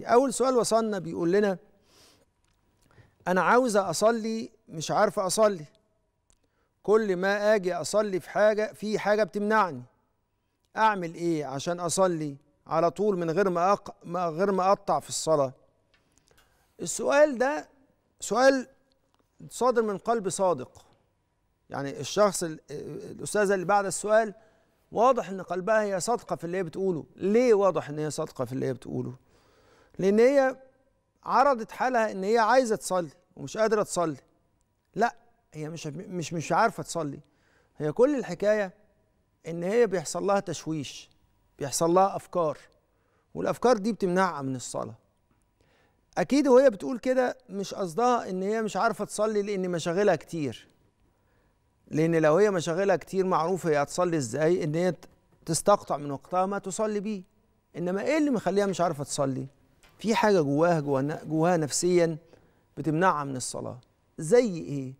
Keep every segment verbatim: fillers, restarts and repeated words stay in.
أول سؤال وصلنا بيقول لنا أنا عاوزة أصلي مش عارفة أصلي، كل ما أجي أصلي في حاجة في حاجة بتمنعني، أعمل إيه عشان أصلي على طول من غير ما أق... ما غير ما أقطع في الصلاة؟ السؤال ده سؤال صادر من قلب صادق، يعني الشخص ال... الأستاذة اللي بعد السؤال واضح إن قلبها هي صادقة في اللي هي بتقوله. ليه واضح إن هي صادقة في اللي هي بتقوله؟ لأن هي عرضت حالها إن هي عايزة تصلي ومش قادرة تصلي. لا، هي مش مش مش عارفة تصلي، هي كل الحكاية إن هي بيحصل لها تشويش، بيحصل لها أفكار، والأفكار دي بتمنعها من الصلاة. أكيد وهي بتقول كده مش قصدها إن هي مش عارفة تصلي لأن مشاغلها كتير، لأن لو هي مشاغلها كتير معروف هي هتصلي إزاي إن هي تستقطع من وقتها ما تصلي بيه. إنما إيه اللي مخليها مش عارفة تصلي؟ في حاجة جواها جواها نفسيا بتمنعها من الصلاة. زي إيه؟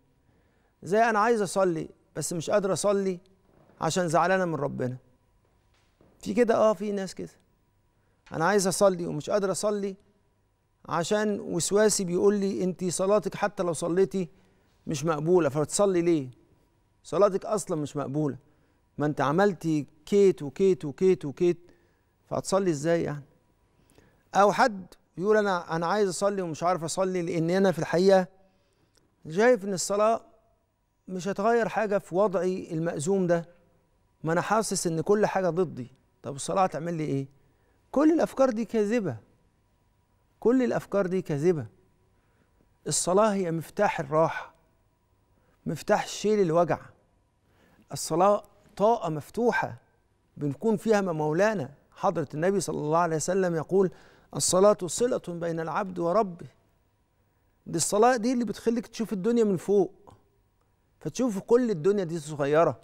زي أنا عايز أصلي بس مش قادرة أصلي عشان زعلانة من ربنا. في كده آه في ناس كده، أنا عايز أصلي ومش قادرة أصلي عشان وسواسي بيقول لي أنت صلاتك حتى لو صليتي مش مقبولة، فبتصلي ليه؟ صلاتك أصلا مش مقبولة، ما أنت عملتي كيت وكيت وكيت وكيت، فهتصلي إزاي يعني؟ أو حد يقول أنا أنا عايز أصلي ومش عارف أصلي لأن أنا في الحقيقة شايف إن الصلاة مش هتغير حاجة في وضعي المأزوم ده، ما أنا حاسس إن كل حاجة ضدي. طب الصلاة هتعمل لي إيه؟ كل الأفكار دي كاذبة، كل الأفكار دي كاذبة. الصلاة هي مفتاح الراحة، مفتاح شيل الوجع. الصلاة طاقة مفتوحة بنكون فيها ما مولانا. حضرة النبي صلى الله عليه وسلم يقول الصلاة صلة بين العبد وربه. دي الصلاة دي اللي بتخليك تشوف الدنيا من فوق، فتشوف كل الدنيا دي صغيرة.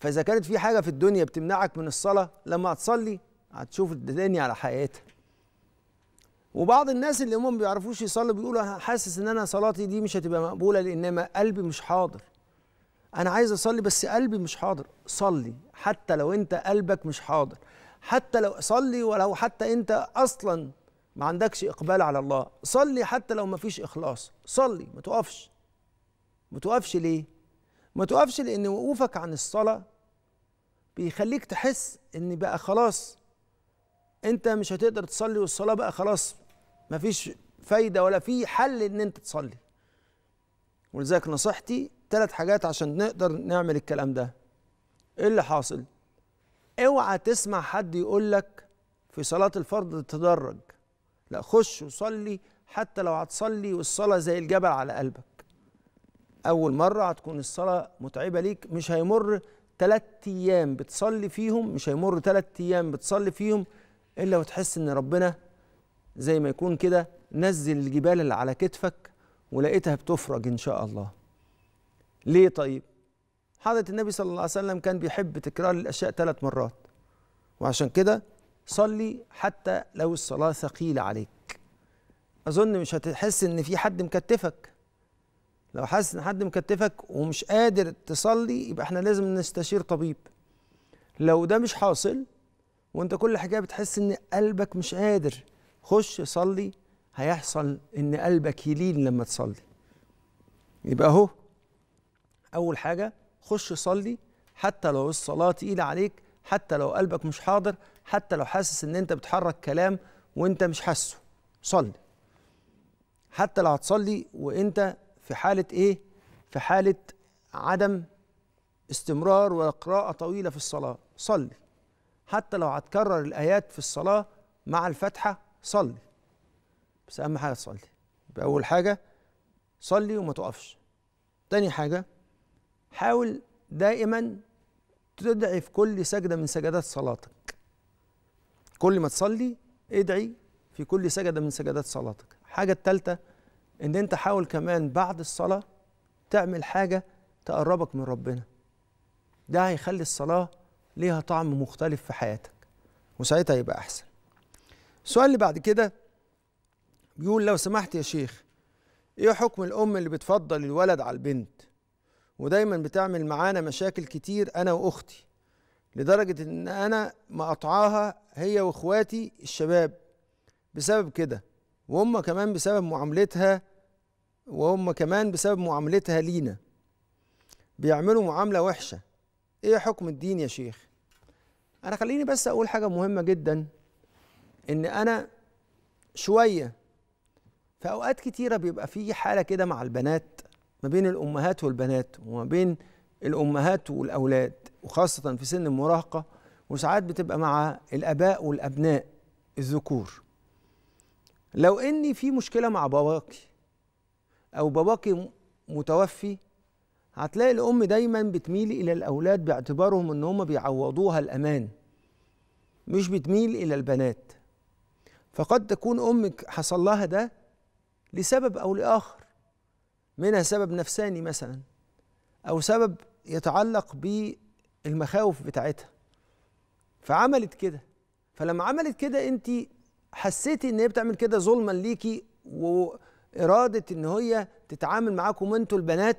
فإذا كانت في حاجة في الدنيا بتمنعك من الصلاة، لما هتصلي هتشوف الدنيا على حقيقتها. وبعض الناس اللي هم ما بيعرفوش يصلوا بيقولوا أنا حاسس إن أنا صلاتي دي مش هتبقى مقبولة لأنما قلبي مش حاضر. أنا عايز أصلي بس قلبي مش حاضر. صلي حتى لو أنت قلبك مش حاضر، حتى لو صلي ولو حتى أنت أصلا ما عندكش إقبال على الله، صلي حتى لو ما فيش إخلاص، صلي ما توقفش. ما توقفش ليه؟ ما توقفش لأن وقوفك عن الصلاة بيخليك تحس إن بقى خلاص أنت مش هتقدر تصلي، والصلاة بقى خلاص ما فيش فايدة ولا في حل إن أنت تصلي. ولذلك نصيحتي ثلاث حاجات عشان نقدر نعمل الكلام ده. ايه اللي حاصل؟ اوعى تسمع حد يقول لك في صلاة الفرض تتدرج، لا خش وصلي حتى لو هتصلي والصلاة زي الجبل على قلبك. أول مرة هتكون الصلاة متعبة ليك، مش هيمر ثلاث أيام بتصلي فيهم، مش هيمر ثلاث أيام بتصلي فيهم إلا وتحس إن ربنا زي ما يكون كده نزل الجبال اللي على كتفك ولقيتها بتفرج إن شاء الله. ليه طيب؟ حضرة النبي صلى الله عليه وسلم كان بيحب تكرار الأشياء ثلاث مرات، وعشان كده صلي حتى لو الصلاة ثقيلة عليك. أظن مش هتحس إن في حد مكتفك. لو حاسس إن حد مكتفك ومش قادر تصلي يبقى إحنا لازم نستشير طبيب. لو ده مش حاصل وأنت كل حاجة بتحس إن قلبك مش قادر، خش صلي، هيحصل إن قلبك يلين لما تصلي. يبقى أهو أول حاجة، خش صلي حتى لو الصلاة تقيلة عليك، حتى لو قلبك مش حاضر، حتى لو حاسس إن أنت بتحرك كلام وأنت مش حاسه، صلي. حتى لو هتصلي وأنت في حالة إيه؟ في حالة عدم استمرار وقراءة طويلة في الصلاة، صلي. حتى لو هتكرر الآيات في الصلاة مع الفاتحة، صلي. بس أهم حاجة تصلي. يبقى أول حاجة صلي وما توقفش. تاني حاجة، حاول دائما تدعي في كل سجدة من سجدات صلاتك. كل ما تصلي ادعي في كل سجدة من سجدات صلاتك. الحاجة التالتة، إن أنت حاول كمان بعد الصلاة تعمل حاجة تقربك من ربنا. ده هيخلي الصلاة ليها طعم مختلف في حياتك، وساعتها يبقى أحسن. السؤال اللي بعد كده بيقول لو سمحت يا شيخ، إيه حكم الأم اللي بتفضل الولد على البنت؟ ودايما بتعمل معانا مشاكل كتير أنا وأختي، لدرجة إن أنا مقطعاها هي وإخواتي الشباب بسبب كده، وهم كمان بسبب معاملتها وهم كمان بسبب معاملتها لينا بيعملوا معاملة وحشة. ايه حكم الدين يا شيخ؟ انا خليني بس اقول حاجة مهمة جدا، ان انا شوية في اوقات كتيرة بيبقى في حالة كده مع البنات، ما بين الامهات والبنات وما بين الامهات والاولاد، وخاصة في سن المراهقة، وساعات بتبقى مع الاباء والابناء الذكور. لو اني في مشكلة مع باباكي او باباكي متوفي، هتلاقي الام دايما بتميل الى الاولاد باعتبارهم ان هم بيعوضوها الامان، مش بتميل الى البنات. فقد تكون امك حصل لها ده لسبب او لاخر، منها سبب نفساني مثلا، او سبب يتعلق بالمخاوف بتاعتها، فعملت كده. فلما عملت كده انت حسيتي ان هي بتعمل كده ظلما ليكي، واراده ان هي تتعامل معاكم انتوا البنات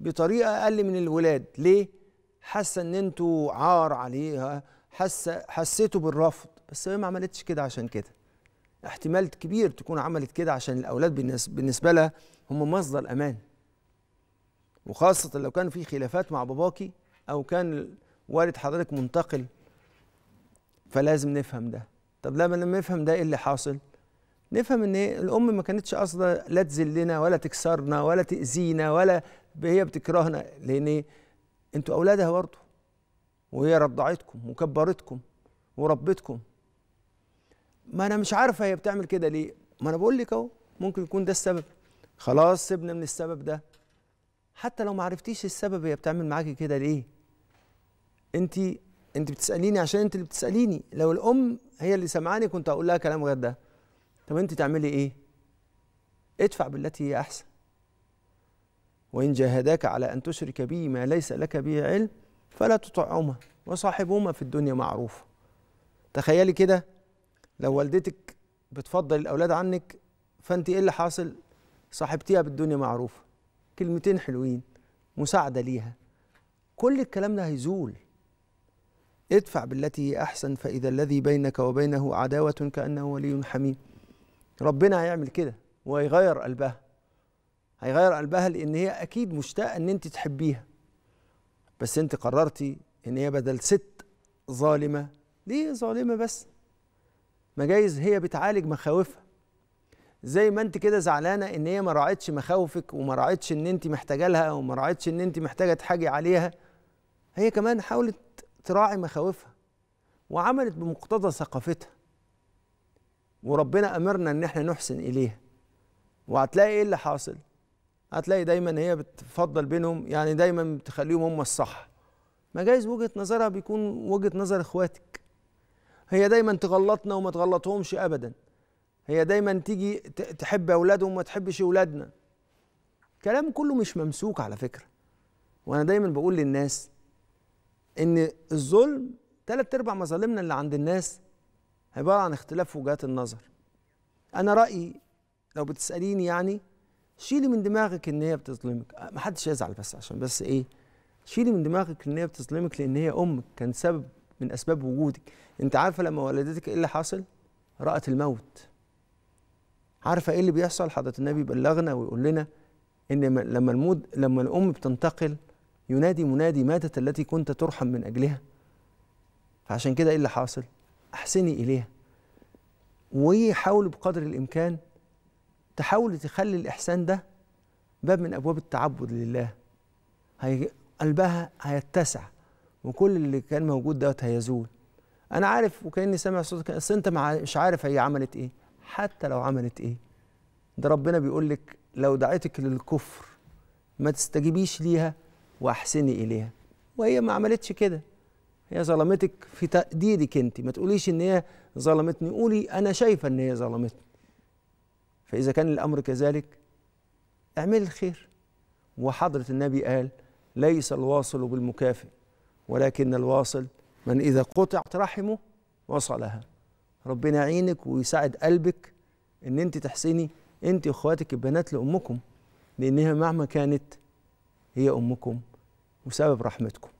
بطريقه اقل من الولاد. ليه؟ حاسه ان انتوا عار عليها، حاسه حسيتوا بالرفض، بس هي ما عملتش كده عشان كده. احتمال كبير تكون عملت كده عشان الاولاد بالنسبه لها هم مصدر امان، وخاصه لو كان في خلافات مع باباكي او كان والد حضرتك منتقل. فلازم نفهم ده. طب لما نفهم ده ايه اللي حاصل؟ نفهم ان الام ما كانتش قاصده لا تذلنا ولا تكسرنا ولا تاذينا ولا هي بتكرهنا، لان انتوا اولادها برضه، وهي رضعتكم وكبرتكم وربتكم. ما انا مش عارفه هي بتعمل كده ليه، ما انا بقول لك اهو، ممكن يكون ده السبب. خلاص سيبنا من السبب ده. حتى لو ما عرفتيش السبب هي بتعمل معاكي كده ليه، انت انت بتساليني عشان انت اللي بتساليني. لو الام هي اللي سامعاني كنت هقول لها كلام غير ده. طب انت تعملي ايه؟ ادفع بالتي هي احسن، وان جاهداك على ان تشرك بي ما ليس لك به علم فلا تطعهما وصاحبهما في الدنيا معروفه. تخيلي كده لو والدتك بتفضل الاولاد عنك، فانت ايه اللي حاصل؟ صاحبتيها بالدنيا معروفه، كلمتين حلوين، مساعده ليها، كل الكلام ده هيزول. ادفع بالتي هي احسن فاذا الذي بينك وبينه عداوه كانه ولي حميم. ربنا هيعمل كده وهيغير قلبها، هيغير قلبها لان هي اكيد مشتاقه ان انت تحبيها، بس انت قررتي ان هي بدل ست ظالمه، ليه ظالمه بس؟ ما جايز هي بتعالج مخاوفها، زي ما انت كده زعلانه ان هي ما راعتش مخاوفك وما راعتش ان انت محتاجه لها وما راعتش ان انت محتاجه تحاجي عليها، هي كمان حاولت تراعي مخاوفها وعملت بمقتضى ثقافتها، وربنا امرنا ان احنا نحسن اليها. وهتلاقي ايه اللي حاصل؟ هتلاقي دايما هي بتفضل بينهم، يعني دايما بتخليهم هم الصح. ما جايز وجهه نظرها بيكون وجهه نظر اخواتك. هي دايما تغلطنا وما تغلطهمش ابدا، هي دايما تيجي تحب اولادهم وما تحبش اولادنا. كلام كله مش ممسوك على فكره. وانا دايما بقول للناس ان الظلم ثلاث ارباع مظالمنا اللي عند الناس عباره عن اختلاف وجهات النظر. انا رايي لو بتساليني، يعني شيلي من دماغك ان هي بتظلمك، ما حدش يزعل، بس عشان بس ايه، شيلي من دماغك ان هي بتظلمك، لان هي امك، كان سبب من اسباب وجودك. انت عارفه لما والدتك ايه اللي حاصل؟ رأت الموت. عارفه ايه اللي بيحصل؟ حضرة النبي بلغنا ويقول لنا ان لما الموت لما الام بتنتقل ينادي منادي ماتت التي كنت ترحم من اجلها. فعشان كده ايه اللي حاصل؟ احسني اليها، وحاولي بقدر الامكان تحاولي تخلي الاحسان ده باب من ابواب التعبد لله. هي قلبها هيتسع وكل اللي كان موجود دوت هيزول. انا عارف وكاني سامع صوتك، بس انت مش عارف هي عملت ايه. حتى لو عملت ايه، ده ربنا بيقول لك لو دعيتك للكفر ما تستجيبيش ليها واحسني اليها. وهي ما عملتش كده، هي ظلمتك في تقديرك انت، ما تقوليش ان هي ظلمتني، قولي انا شايفه ان هي ظلمتني. فاذا كان الامر كذلك اعملي الخير. وحضره النبي قال ليس الواصل بالمكافئ ولكن الواصل من اذا قطعت رحمه وصلها. ربنا يعينك ويساعد قلبك ان انت تحسني انت واخواتك البنات لامكم، لانها مهما كانت هي أمكم وسبب رحمتكم.